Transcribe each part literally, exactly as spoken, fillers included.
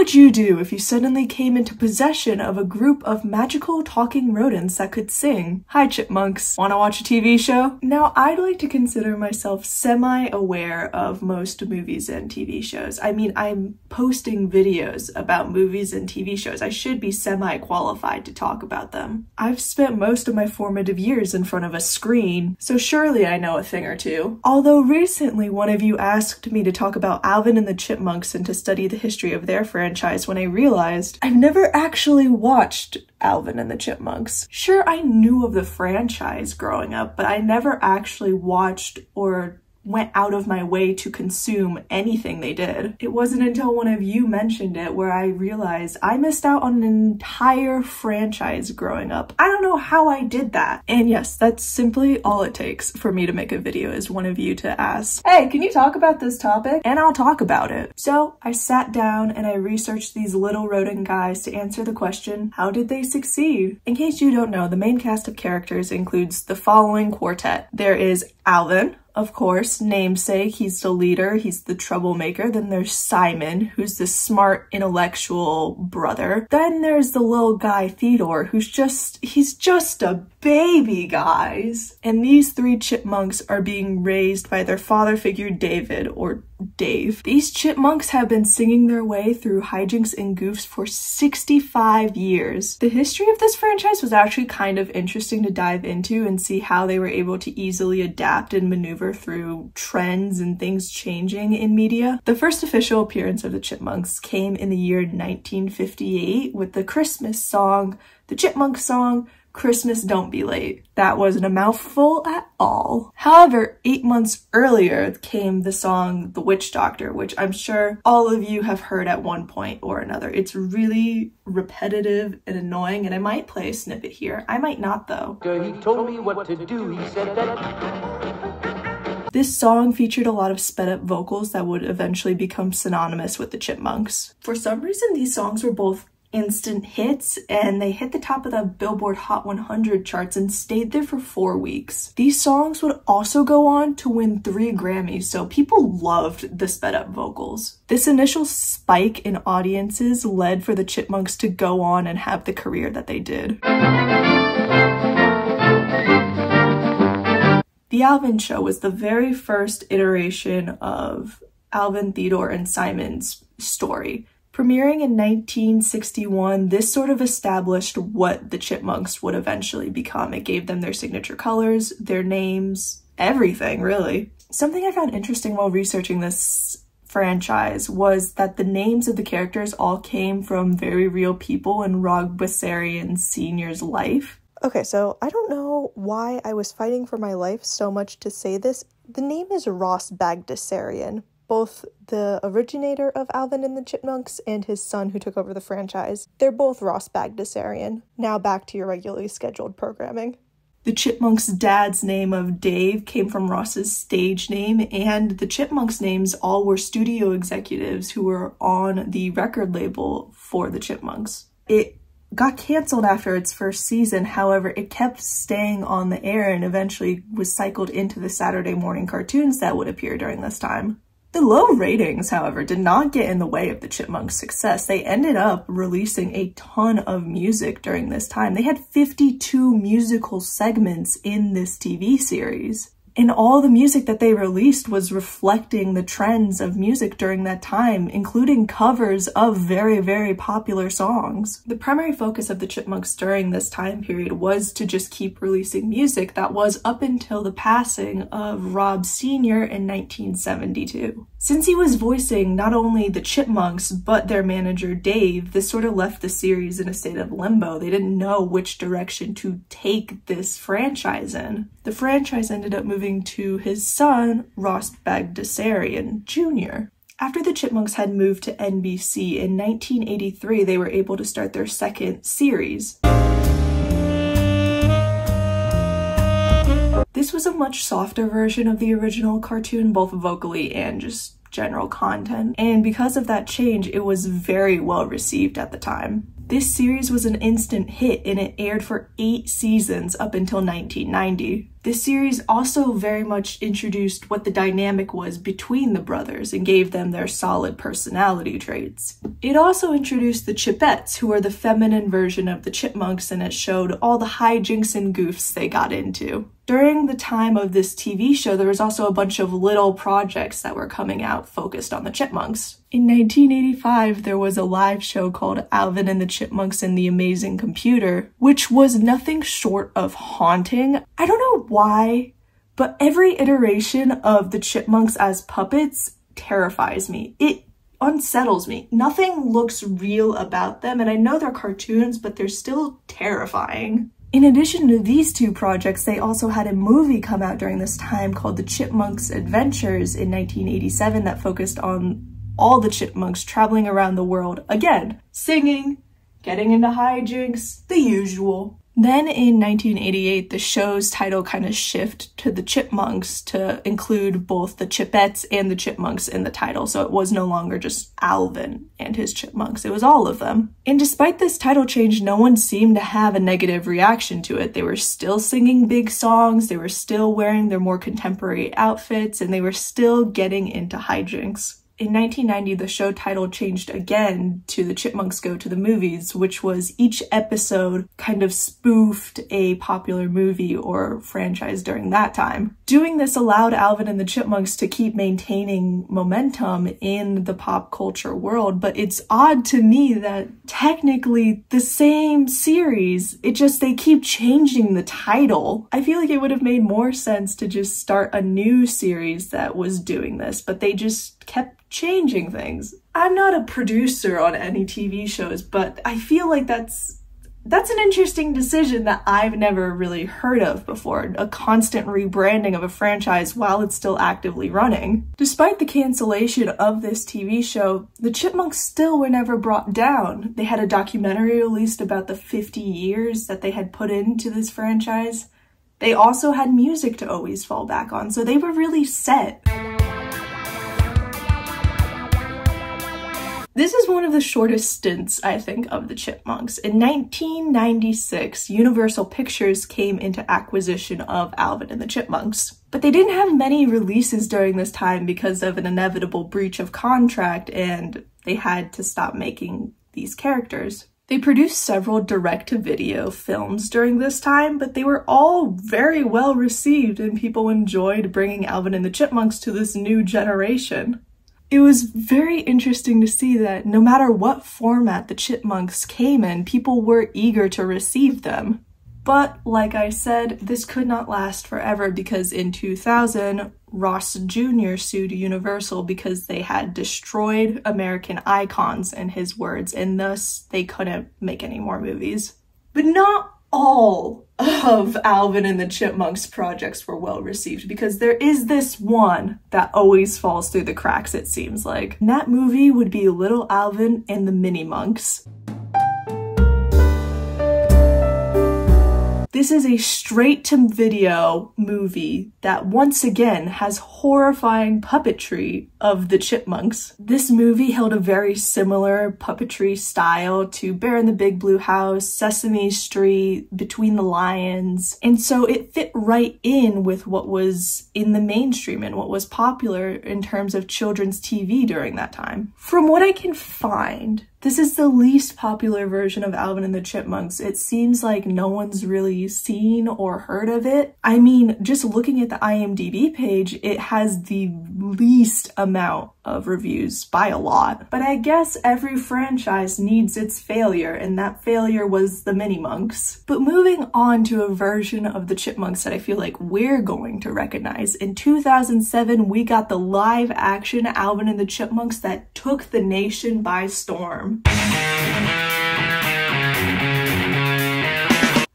would you do if you suddenly came into possession of a group of magical talking rodents that could sing? Hi chipmunks, wanna watch a T V show? Now, I'd like to consider myself semi-aware of most movies and T V shows. I mean, I'm posting videos about movies and T V shows. I should be semi-qualified to talk about them. I've spent most of my formative years in front of a screen, so surely I know a thing or two. Although recently one of you asked me to talk about Alvin and the Chipmunks and to study the history of their franchise when I realized I've never actually watched Alvin and the Chipmunks. Sure, I knew of the franchise growing up, but I never actually watched or went out of my way to consume anything they did. It wasn't until one of you mentioned it where I realized I missed out on an entire franchise growing up. I don't know how I did that. And yes, that's simply all it takes for me to make a video, is one of you to ask, hey, can you talk about this topic? And I'll talk about it. So I sat down and I researched these little rodent guys to answer the question, how did they succeed? In case you don't know, the main cast of characters includes the following quartet. There is Alvin, of course, namesake, he's the leader, he's the troublemaker. Then there's Simon, who's the smart, intellectual brother. Then there's the little guy, Theodore, who's just, he's just a baby, guys. And these three chipmunks are being raised by their father figure, David, or Dave. These chipmunks have been singing their way through hijinks and goofs for sixty-five years. The history of this franchise was actually kind of interesting to dive into and see how they were able to easily adapt and maneuver through trends and things changing in media. The first official appearance of the Chipmunks came in the year nineteen fifty-eight with the Christmas song, The Chipmunk Song, Christmas Don't Be Late. That wasn't a mouthful at all. However, eight months earlier came the song The Witch Doctor, which I'm sure all of you have heard at one point or another. It's really repetitive and annoying, and I might play a snippet here. I might not, though. He told me what to do, he said that. This song featured a lot of sped-up vocals that would eventually become synonymous with the Chipmunks. For some reason, these songs were both instant hits, and they hit the top of the Billboard Hot one hundred charts and stayed there for four weeks. These songs would also go on to win three Grammys, so people loved the sped up vocals. This initial spike in audiences led for the Chipmunks to go on and have the career that they did. The Alvin Show was the very first iteration of Alvin, Theodore, and Simon's story. Premiering in nineteen sixty-one, this sort of established what the Chipmunks would eventually become. It gave them their signature colors, their names, everything, really. Something I found interesting while researching this franchise was that the names of the characters all came from very real people in Ross Bagdasarian Senior's life. Okay, so I don't know why I was fighting for my life so much to say this. The name is Ross Bagdasarian, both the originator of Alvin and the Chipmunks and his son who took over the franchise. They're both Ross Bagdasarian. Now back to your regularly scheduled programming. The Chipmunks' dad's name of Dave came from Ross's stage name, and the Chipmunks' names all were studio executives who were on the record label for the Chipmunks. It got canceled after its first season, however, it kept staying on the air and eventually was cycled into the Saturday morning cartoons that would appear during this time. The low ratings, however, did not get in the way of the Chipmunks' success. They ended up releasing a ton of music during this time. They had fifty-two musical segments in this T V series. And all the music that they released was reflecting the trends of music during that time, including covers of very, very popular songs. The primary focus of the Chipmunks during this time period was to just keep releasing music that was up until the passing of Rob Senior in nineteen seventy-two. Since he was voicing not only the Chipmunks, but their manager Dave, this sort of left the series in a state of limbo. They didn't know which direction to take this franchise in. The franchise ended up moving to his son, Ross Bagdasarian Junior After the Chipmunks had moved to N B C in nineteen eighty-three, they were able to start their second series. This was a much softer version of the original cartoon, both vocally and just general content, and because of that change, it was very well received at the time. This series was an instant hit and it aired for eight seasons up until nineteen ninety. This series also very much introduced what the dynamic was between the brothers and gave them their solid personality traits. It also introduced the Chipettes, who are the feminine version of the Chipmunks, and it showed all the hijinks and goofs they got into. During the time of this T V show, there was also a bunch of little projects that were coming out focused on the Chipmunks. In nineteen eighty-five, there was a live show called Alvin and the Chipmunks and the Amazing Computer, which was nothing short of haunting. I don't know why, but every iteration of the Chipmunks as puppets terrifies me. It unsettles me. Nothing looks real about them, and I know they're cartoons, but they're still terrifying. In addition to these two projects, they also had a movie come out during this time called The Chipmunks Adventures in nineteen eighty-seven that focused on all the chipmunks traveling around the world, again, singing, getting into hijinks, the usual. Then in nineteen eighty-eight, the show's title kind of shifted to the Chipmunks to include both the Chipettes and the Chipmunks in the title, so it was no longer just Alvin and his Chipmunks, it was all of them. And despite this title change, no one seemed to have a negative reaction to it. They were still singing big songs, they were still wearing their more contemporary outfits, and they were still getting into hijinks. In nineteen ninety, the show title changed again to The Chipmunks Go to the Movies, which was each episode kind of spoofed a popular movie or franchise during that time. Doing this allowed Alvin and the Chipmunks to keep maintaining momentum in the pop culture world, but it's odd to me that technically the same series, it just, they keep changing the title. I feel like it would have made more sense to just start a new series that was doing this, but they just kept changing things. I'm not a producer on any T V shows, but I feel like that's that's an interesting decision that I've never really heard of before, a constant rebranding of a franchise while it's still actively running. Despite the cancellation of this T V show, the Chipmunks still were never brought down. They had a documentary released about the fifty years that they had put into this franchise. They also had music to always fall back on, so they were really set. This is one of the shortest stints, I think, of the Chipmunks. In nineteen ninety-six, Universal Pictures came into acquisition of Alvin and the Chipmunks. But they didn't have many releases during this time because of an inevitable breach of contract, and they had to stop making these characters. They produced several direct-to-video films during this time, but they were all very well received, and people enjoyed bringing Alvin and the Chipmunks to this new generation. It was very interesting to see that no matter what format the Chipmunks came in, people were eager to receive them. But like I said, this could not last forever because in two thousand, Ross Junior sued Universal because they had destroyed American icons, in his words, and thus they couldn't make any more movies. But not all of Alvin and the Chipmunks projects were well received, because there is this one that always falls through the cracks, it seems like. And that movie would be Little Alvin and the Mini Monks. This is a straight-to-video movie that once again has horrifying puppetry of the Chipmunks. This movie held a very similar puppetry style to Bear in the Big Blue House, Sesame Street, Between the Lions, and so it fit right in with what was in the mainstream and what was popular in terms of children's T V during that time. From what I can find, this is the least popular version of Alvin and the Chipmunks. It seems like no one's really seen or heard of it. I mean, just looking at the I M D B page, it has the least amount of reviews by a lot. But I guess every franchise needs its failure, and that failure was the Mini Monks. But moving on to a version of the Chipmunks that I feel like we're going to recognize. In two thousand seven, we got the live action Alvin and the Chipmunks that took the nation by storm.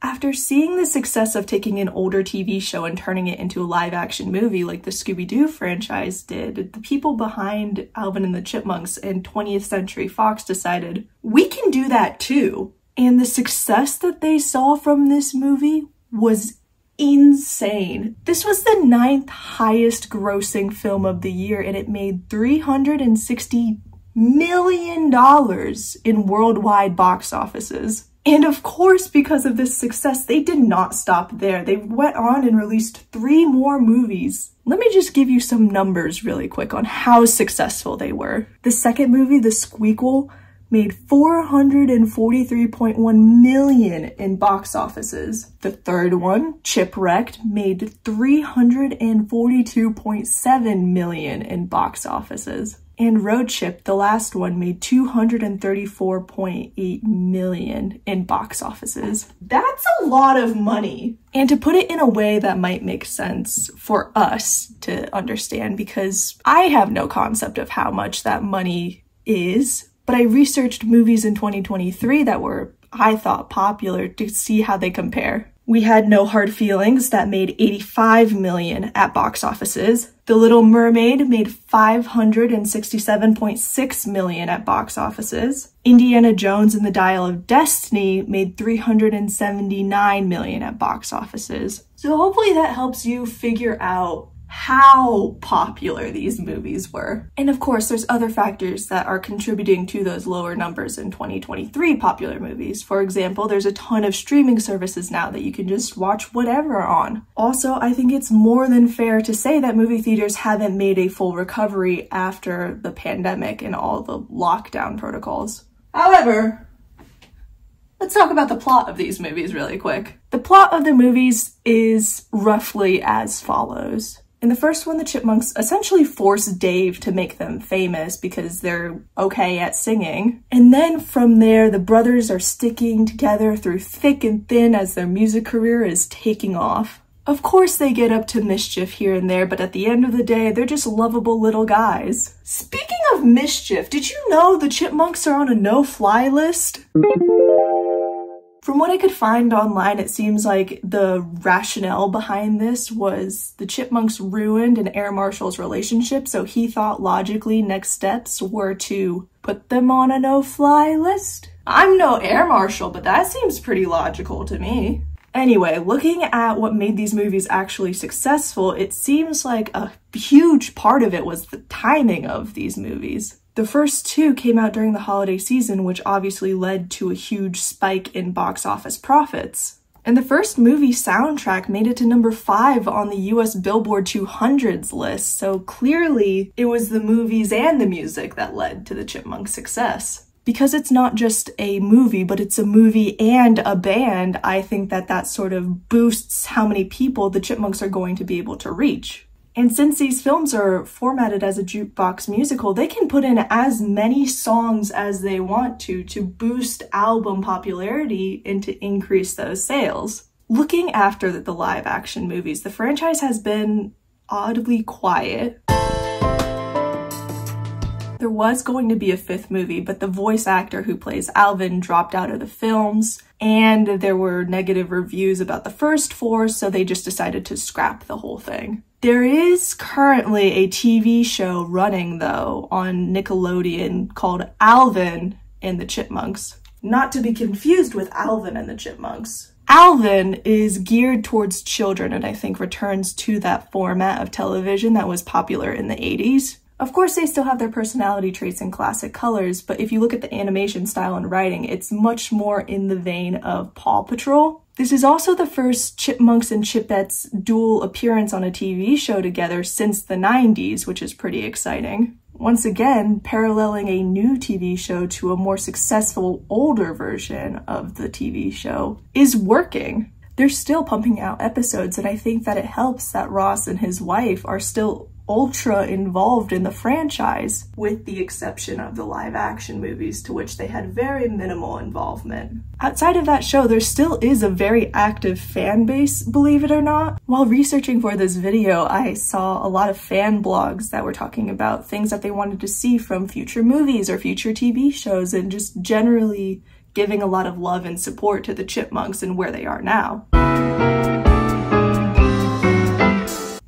After seeing the success of taking an older T V show and turning it into a live-action movie like the Scooby-Doo franchise did, the people behind Alvin and the Chipmunks and twentieth century fox decided, we can do that too. And the success that they saw from this movie was insane. This was the ninth highest grossing film of the year, and it made 360 million dollars in worldwide box offices. And of course, because of this success, they did not stop there. They went on and released three more movies. Let me just give you some numbers really quick on how successful they were. The second movie, The Squeakquel, made four hundred forty-three point one million dollars in box offices. The third one, Chipwrecked, made three hundred forty-two point seven million dollars in box offices. And Roadship, the last one, made two hundred thirty-four point eight million dollars in box offices. That's a lot of money. And to put it in a way that might make sense for us to understand, because I have no concept of how much that money is, but I researched movies in twenty twenty-three that were, I thought, popular to see how they compare. We had No Hard Feelings, that made eighty-five million dollars at box offices. The Little Mermaid made five hundred sixty-seven point six million dollars at box offices. Indiana Jones and the Dial of Destiny made three hundred seventy-nine million dollars at box offices. So hopefully that helps you figure out how popular these movies were. And of course, there's other factors that are contributing to those lower numbers in twenty twenty-three popular movies. For example, there's a ton of streaming services now that you can just watch whatever on. Also, I think it's more than fair to say that movie theaters haven't made a full recovery after the pandemic and all the lockdown protocols. However, let's talk about the plot of these movies really quick. The plot of the movies is roughly as follows. In the first one, the Chipmunks essentially force Dave to make them famous because they're okay at singing. And then from there, the brothers are sticking together through thick and thin as their music career is taking off. Of course, they get up to mischief here and there, but at the end of the day, they're just lovable little guys. Speaking of mischief, did you know the Chipmunks are on a no-fly list? From what I could find online, it seems like the rationale behind this was the Chipmunks ruined an air marshal's relationship, so he thought logically next steps were to put them on a no-fly list. I'm no air marshal, but that seems pretty logical to me. Anyway, looking at what made these movies actually successful, it seems like a huge part of it was the timing of these movies. The first two came out during the holiday season, which obviously led to a huge spike in box office profits. And the first movie soundtrack made it to number five on the U S Billboard two hundred's list, so clearly it was the movies and the music that led to the Chipmunks' success. Because it's not just a movie, but it's a movie and a band, I think that that sort of boosts how many people the Chipmunks are going to be able to reach. And since these films are formatted as a jukebox musical, they can put in as many songs as they want to to boost album popularity and to increase those sales. Looking after the live action movies, the franchise has been oddly quiet. There was going to be a fifth movie, but the voice actor who plays Alvin dropped out of the films, and there were negative reviews about the first four, so they just decided to scrap the whole thing. There is currently a T V show running, though, on Nickelodeon called Alvin and the Chipmunks. Not to be confused with Alvin and the Chipmunks. Alvin is geared towards children and I think returns to that format of television that was popular in the eighties. Of course, they still have their personality traits and classic colors, but if you look at the animation style and writing, it's much more in the vein of Paw Patrol. This is also the first Chipmunks and Chipettes dual appearance on a T V show together since the nineties, which is pretty exciting. Once again, paralleling a new T V show to a more successful older version of the T V show is working. They're still pumping out episodes, and I think that it helps that Ross and his wife are still ultra involved in the franchise, with the exception of the live action movies, to which they had very minimal involvement. Outside of that show, there still is a very active fan base, believe it or not. While researching for this video, I saw a lot of fan blogs that were talking about things that they wanted to see from future movies or future T V shows, and just generally giving a lot of love and support to the Chipmunks and where they are now.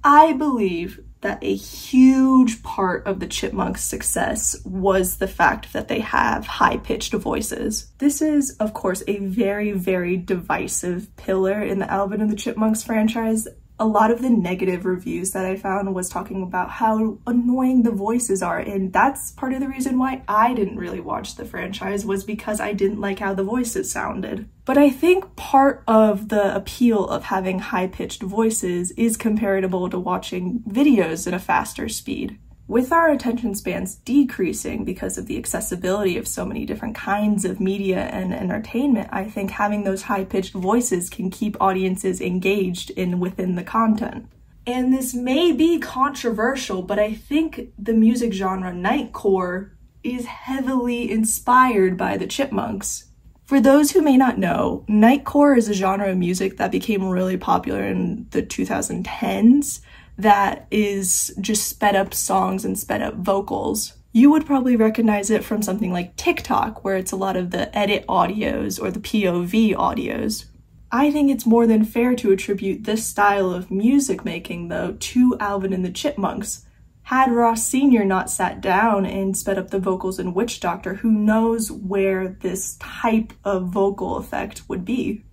I believe that a huge part of the Chipmunks' success was the fact that they have high-pitched voices. This is, of course, a very, very divisive pillar in the Alvin and the Chipmunks franchise a lot of the negative reviews that I found was talking about how annoying the voices are, and that's part of the reason why I didn't really watch the franchise, was because I didn't like how the voices sounded. But I think part of the appeal of having high-pitched voices is comparable to watching videos at a faster speed. With our attention spans decreasing because of the accessibility of so many different kinds of media and entertainment, I think having those high-pitched voices can keep audiences engaged in within the content. And this may be controversial, but I think the music genre Nightcore is heavily inspired by the Chipmunks. For those who may not know, Nightcore is a genre of music that became really popular in the two thousand tens. That is just sped up songs and sped up vocals. You would probably recognize it from something like TikTok, where it's a lot of the edit audios or the P O V audios. I think it's more than fair to attribute this style of music making, though, to Alvin and the Chipmunks. Had Ross Senior not sat down and sped up the vocals in Witch Doctor, who knows where this type of vocal effect would be.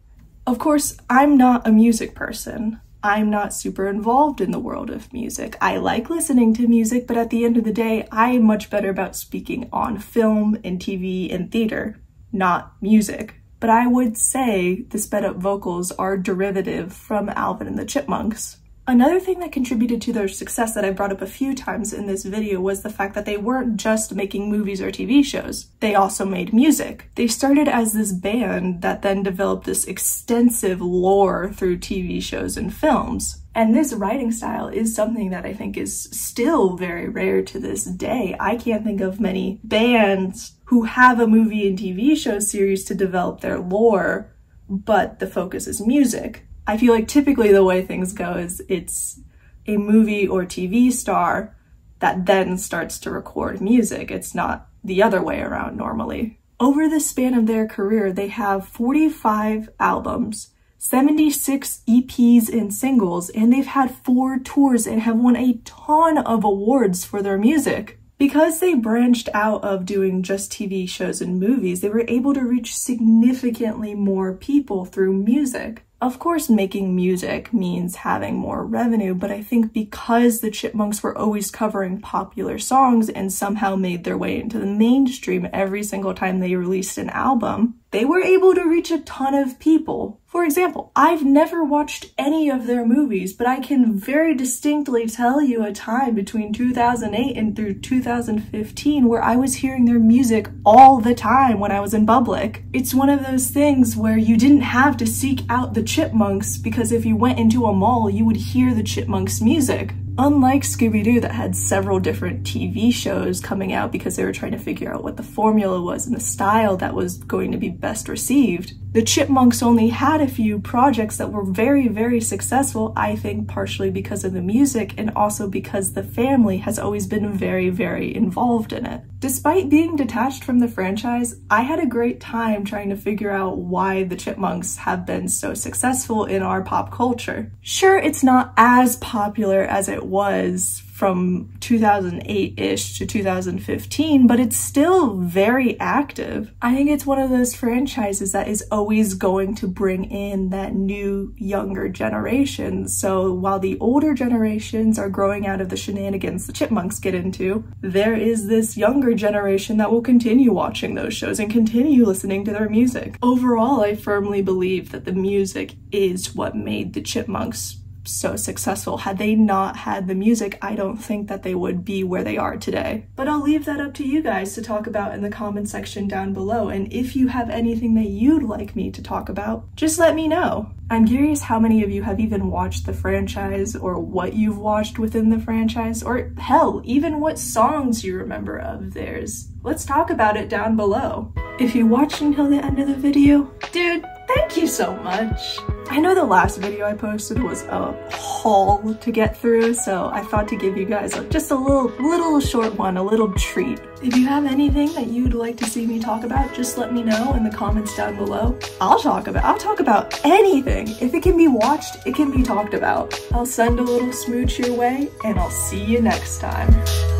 Of course, I'm not a music person. I'm not super involved in the world of music. I like listening to music, but at the end of the day, I'm much better about speaking on film and T V and theater, not music. But I would say the sped up vocals are derivative from Alvin and the Chipmunks. Another thing that contributed to their success that I brought up a few times in this video was the fact that they weren't just making movies or T V shows. They also made music. They started as this band that then developed this extensive lore through T V shows and films. And this writing style is something that I think is still very rare to this day. I can't think of many bands who have a movie and T V show series to develop their lore, but the focus is music. I feel like typically the way things go is it's a movie or T V star that then starts to record music. It's not the other way around normally. Over the span of their career, they have forty-five albums, seventy-six E Ps and singles, and they've had four tours and have won a ton of awards for their music. Because they branched out of doing just T V shows and movies, they were able to reach significantly more people through music. Of course, making music means having more revenue, but I think because the Chipmunks were always covering popular songs and somehow made their way into the mainstream every single time they released an album, they were able to reach a ton of people. For example, I've never watched any of their movies, but I can very distinctly tell you a time between two thousand eight and through two thousand fifteen where I was hearing their music all the time when I was in public. It's one of those things where you didn't have to seek out the Chipmunks, because if you went into a mall, you would hear the Chipmunks' music. Unlike Scooby-Doo, that had several different T V shows coming out because they were trying to figure out what the formula was and the style that was going to be best received, the Chipmunks only had a few projects that were very, very successful, I think partially because of the music and also because the family has always been very, very involved in it. Despite being detached from the franchise, I had a great time trying to figure out why the Chipmunks have been so successful in our pop culture. Sure, it's not as popular as it was from two thousand eight-ish to two thousand fifteen, but it's still very active. I think it's one of those franchises that is always going to bring in that new, younger generation. So while the older generations are growing out of the shenanigans the Chipmunks get into, there is this younger generation that will continue watching those shows and continue listening to their music. Overall, I firmly believe that the music is what made the Chipmunks so successful. Had they not had the music, I don't think that they would be where they are today. But I'll leave that up to you guys to talk about in the comment section down below, and if you have anything that you'd like me to talk about, just let me know. I'm curious how many of you have even watched the franchise, or what you've watched within the franchise, or hell, even what songs you remember of theirs. Let's talk about it down below. If you watched until the end of the video, dude, thank you so much. I know the last video I posted was a haul to get through, so I thought to give you guys a, just a little, little short one, a little treat. If you have anything that you'd like to see me talk about, just let me know in the comments down below. I'll talk about, I'll talk about anything. If it can be watched, it can be talked about. I'll send a little smooch your way, and I'll see you next time.